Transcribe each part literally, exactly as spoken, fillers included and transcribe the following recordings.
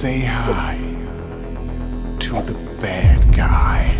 say hi to the bad guy.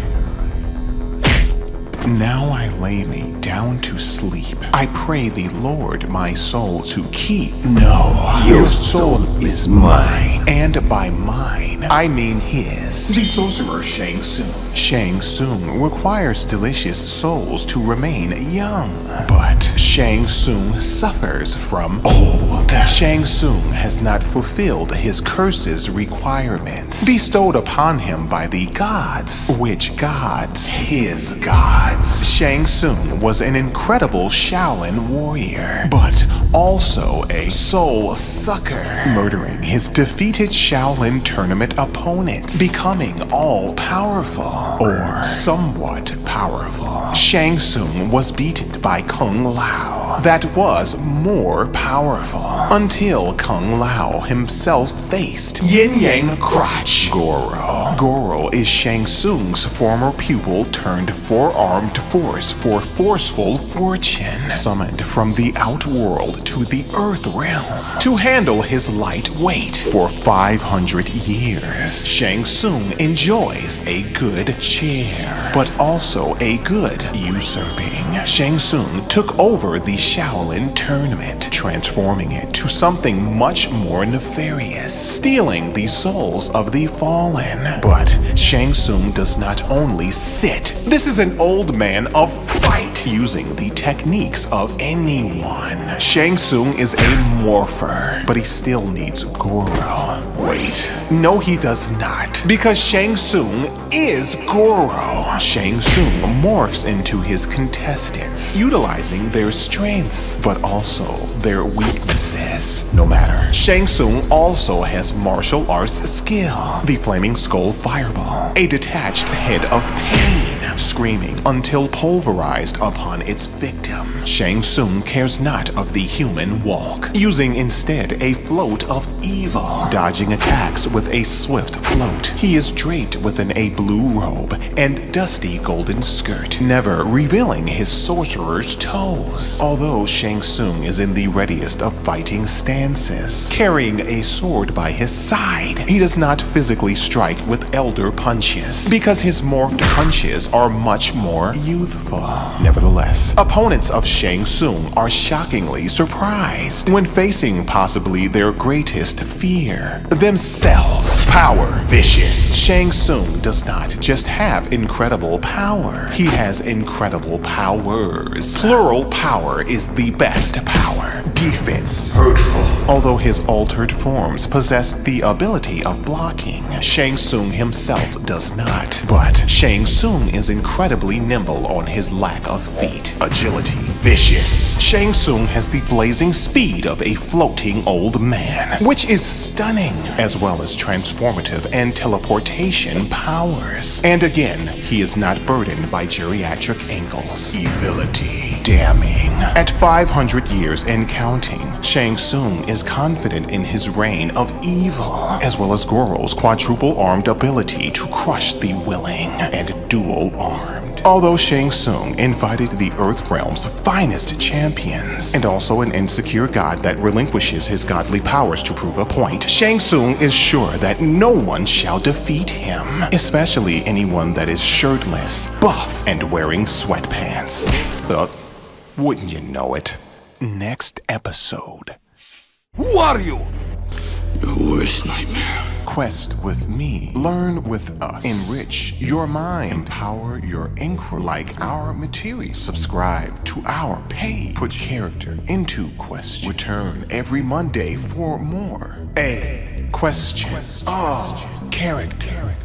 Now I lay me down to sleep. I pray the Lord my soul to keep. No, your soul is mine. And by mine, I mean his. The sorcerer Shang Tsung. Shang Tsung requires delicious souls to remain young. But Shang Tsung suffers from old. Shang Tsung has not fulfilled his curse's requirements bestowed upon him by the gods. Which gods? His gods. Shang Tsung was an incredible Shaolin warrior, but also a soul sucker, murdering his defeated Shaolin tournament opponents, becoming all-powerful, or somewhat powerful. Shang Tsung was beaten by Kung Lao, that was more powerful, until Kung Lao himself faced Yin-Yang Crotch Goro. Goro is Shang Tsung's former pupil turned forearm force for forceful fortune, summoned from the outworld to the earth realm to handle his light weight for five hundred years. Shang Tsung enjoys a good chair, but also a good usurping. Shang Tsung took over the Shaolin tournament, transforming it to something much more nefarious, stealing the souls of the fallen. But Shang Tsung does not only sit. This is an old man of fight, using the techniques of anyone. Shang Tsung is a morpher, but he still needs Goro. Wait, no he does not, because Shang Tsung is Goro. Shang Tsung morphs into his contestants, utilizing their strengths, but also their weaknesses. No matter, Shang Tsung also has martial arts skill, the flaming skull fireball, a detached head of pain, screaming until pulverized upon its victim. Shang Tsung cares not of the human walk, using instead a float of evil, dodging attacks with a swift float. He is draped within a blue robe and dusty golden skirt, never revealing his sorcerer's toes. Although Shang Tsung is in the readiest of fighting stances, carrying a sword by his side, he does not physically strike with elder punches, because his morphed punches are much more youthful. Nevertheless, opponents of Shang Tsung are shockingly surprised when facing possibly their greatest fear: themselves. Power vicious. Shang Tsung does not just have incredible power, he has incredible powers. Plural power is the best power. Defense. Hurtful. Although his altered forms possess the ability of blocking, Shang Tsung himself does not. But Shang Tsung is incredibly nimble on his lack of feet. Agility. Vicious. Shang Tsung has the blazing speed of a floating old man, which is stunning, as well as transformative and teleportation powers. And again, he is not burdened by geriatric ankles. Evility. Damning. At five hundred years and counting, Shang Tsung is confident in his reign of evil, as well as Goro's quadruple-armed ability to crush the willing, and dual-armed. Although Shang Tsung invited the Earth Realm's finest champions, and also an insecure god that relinquishes his godly powers to prove a point, Shang Tsung is sure that no one shall defeat him, especially anyone that is shirtless, buff, and wearing sweatpants. Uh, Wouldn't you know it? Next episode. Who are you? Your worst nightmare. Quest with me. Learn with us. Enrich your mind. Empower your inquiry. Like our material. Subscribe to our page. Put character into question. Return every Monday for more. A Question of Character.